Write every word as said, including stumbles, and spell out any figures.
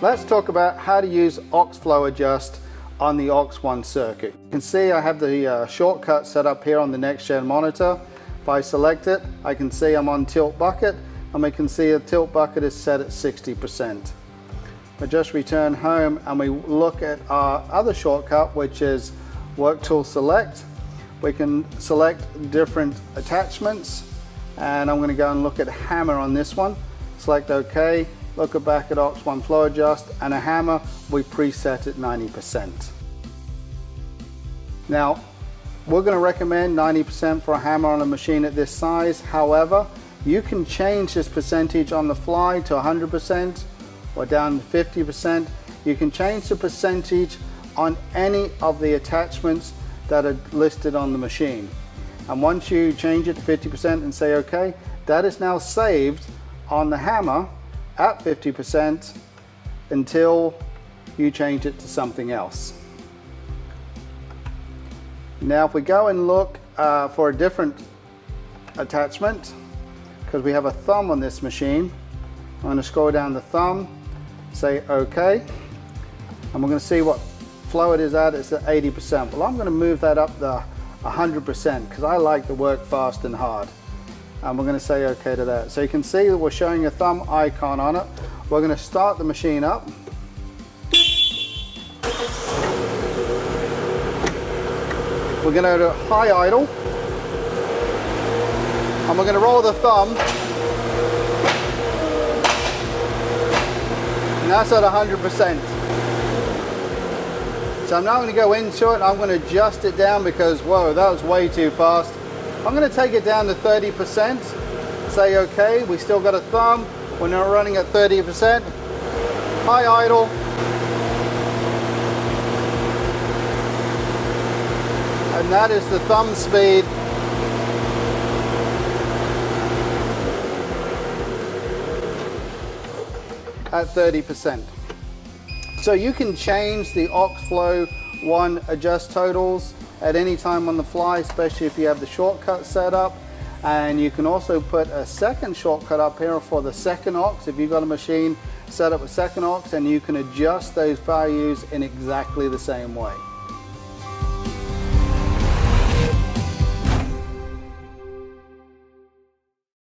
Let's talk about how to use A U X Flow Adjust on the A U X one circuit. You can see I have the uh, shortcut set up here on the next gen monitor. If I select it, I can see I'm on tilt bucket, and we can see the tilt bucket is set at sixty percent. We just return home and we look at our other shortcut, which is work tool select. We can select different attachments, and I'm going to go and look at hammer on this one. Select OK, look back at A U X one Flow Adjust, and a hammer we preset at ninety percent. Now we're going to recommend ninety percent for a hammer on a machine at this size. However, you can change this percentage on the fly to one hundred percent or down to fifty percent. You can change the percentage on any of the attachments that are listed on the machine. And once you change it to fifty percent and say okay, that is now saved on the hammer at fifty percent until you change it to something else. Now if we go and look uh, for a different attachment, because we have a thumb on this machine, I'm going to scroll down the thumb, say OK, and we're going to see what flow it is at. It's at eighty percent. Well, I'm going to move that up to one hundred percent because I like to work fast and hard. And we're going to say OK to that. So you can see that we're showing a thumb icon on it. We're going to start the machine up. We're going to go to high idle. And we're going to roll the thumb. And that's at one hundred percent. So I'm now going to go into it. I'm going to adjust it down because, whoa, that was way too fast. I'm going to take it down to thirty percent. Say okay, we still got a thumb. We're now running at thirty percent. High idle. And that is the thumb speed. At thirty percent. So you can change the A U X Flow one adjust totals at any time on the fly, especially if you have the shortcut set up. And you can also put a second shortcut up here for the second A U X. If you've got a machine set up with second A U X, and you can adjust those values in exactly the same way.